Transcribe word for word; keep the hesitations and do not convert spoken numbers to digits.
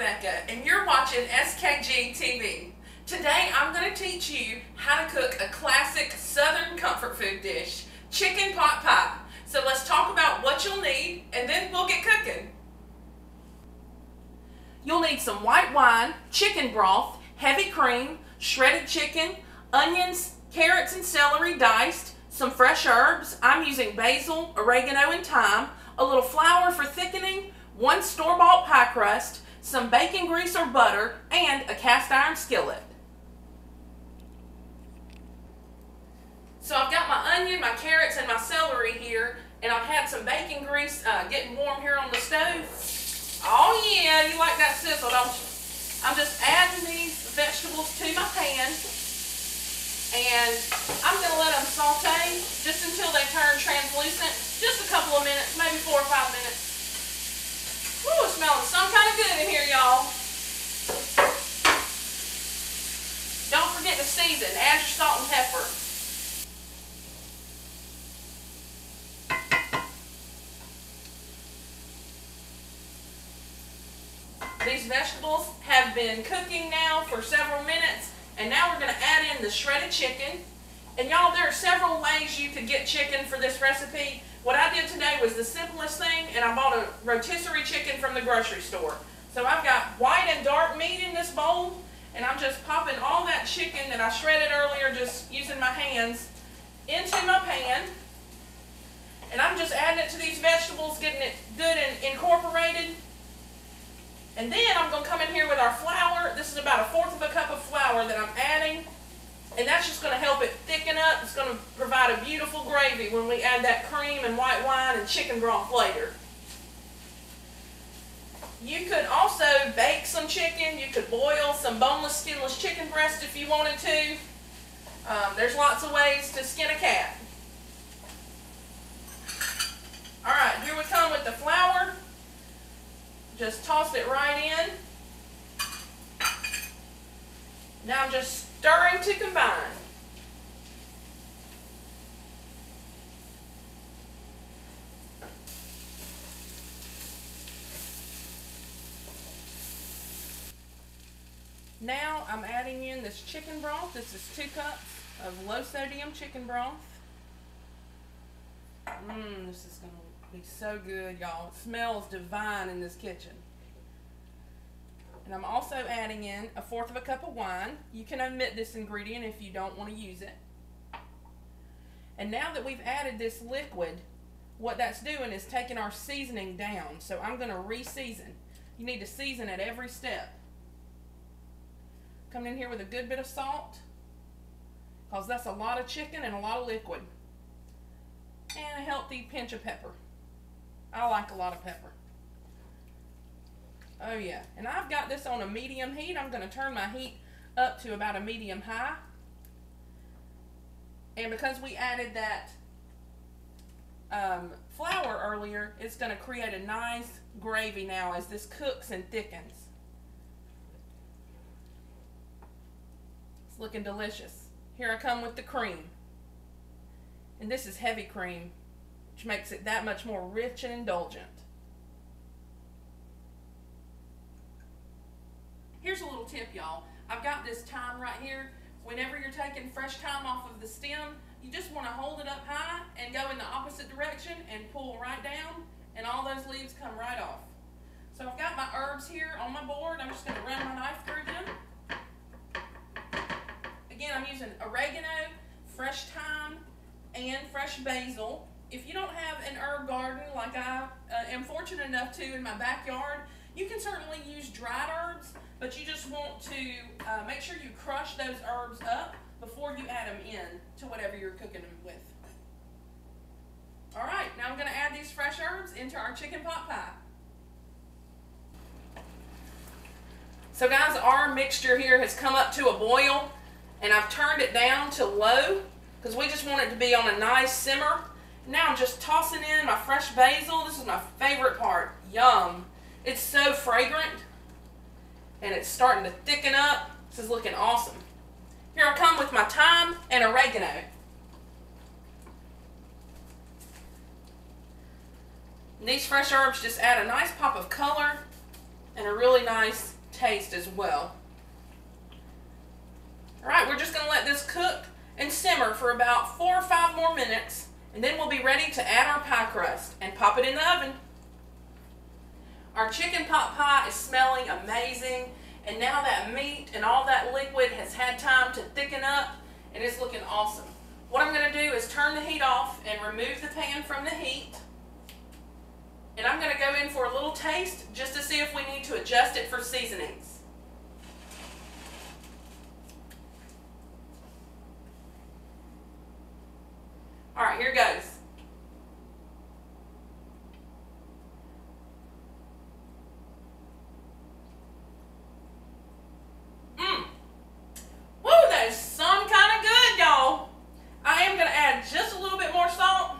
Rebecca and you're watching S K G T V. Today I'm going to teach you how to cook a classic southern comfort food dish, chicken pot pie. So let's talk about what you'll need and then we'll get cooking. You'll need some white wine, chicken broth, heavy cream, shredded chicken, onions, carrots and celery diced, some fresh herbs. I'm using basil, oregano and thyme, a little flour for thickening, one store-bought pie crust, some bacon grease or butter, and a cast iron skillet. So I've got my onion, my carrots, and my celery here, and I've had some bacon grease uh, getting warm here on the stove. Oh yeah, you like that sizzle, don't you? I'm just adding these vegetables to my pan, and I'm going to let them saute just until they turn translucent, just a couple of minutes, maybe four or five minutes. Woo, it's smelling some kind of good in here, y'all. Don't forget to season. Add your salt and pepper. These vegetables have been cooking now for several minutes, and now we're going to add in the shredded chicken. And y'all, there are several ways you could get chicken for this recipe. What I did today was the simplest thing, and I bought a rotisserie chicken from the grocery store. So I've got white and dark meat in this bowl, and I'm just popping all that chicken that I shredded earlier, just using my hands, into my pan. And I'm just adding it to these vegetables, getting it good and incorporated. And then I'm going to come in here with our flour. This is about a fourth of a cup of flour that I'm adding. And that's just going to help it thicken up. It's going to provide a beautiful gravy when we add that cream and white wine and chicken broth later. You could also bake some chicken. You could boil some boneless, skinless chicken breast if you wanted to. Um, there's lots of ways to skin a cat. Alright, here we come with the flour. Just toss it right in. Now I'm just stirring to combine. Now I'm adding in this chicken broth. This is two cups of low sodium chicken broth. Mmm, this is going to be so good, y'all. It smells divine in this kitchen. And I'm also adding in a fourth of a cup of wine. You can omit this ingredient if you don't want to use it. And now that we've added this liquid, what that's doing is taking our seasoning down. So I'm going to re-season. You need to season at every step. Coming in here with a good bit of salt, because that's a lot of chicken and a lot of liquid. And a healthy pinch of pepper. I like a lot of pepper. Oh yeah, and I've got this on a medium heat. I'm going to turn my heat up to about a medium high. And because we added that um, flour earlier, it's going to create a nice gravy now as this cooks and thickens. It's looking delicious. Here I come with the cream. And this is heavy cream, which makes it that much more rich and indulgent. Here's a little tip, y'all. I've got this thyme right here. Whenever you're taking fresh thyme off of the stem, you just want to hold it up high and go in the opposite direction and pull right down, and all those leaves come right off. So I've got my herbs here on my board. I'm just going to run my knife through them. Again, I'm using oregano, fresh thyme, and fresh basil. If you don't have an herb garden like I uh, am fortunate enough to in my backyard, you can certainly use dried herbs, but you just want to uh, make sure you crush those herbs up before you add them in to whatever you're cooking them with. All right, now I'm going to add these fresh herbs into our chicken pot pie. So guys, our mixture here has come up to a boil, and I've turned it down to low because we just want it to be on a nice simmer. Now I'm just tossing in my fresh basil. This is my favorite part. Yum. It's so fragrant, and it's starting to thicken up. This is looking awesome. Here I come with my thyme and oregano. And these fresh herbs just add a nice pop of color and a really nice taste as well. Alright, we're just going to let this cook and simmer for about four or five more minutes, and then we'll be ready to add our pie crust and pop it in the oven. Our chicken pot pie is smelling amazing, and now that meat and all that liquid has had time to thicken up, and it's looking awesome. What I'm going to do is turn the heat off and remove the pan from the heat. And I'm going to go in for a little taste just to see if we need to adjust it for seasonings. Alright, here goes. Mmm. Woo, that is some kind of good, y'all. I am going to add just a little bit more salt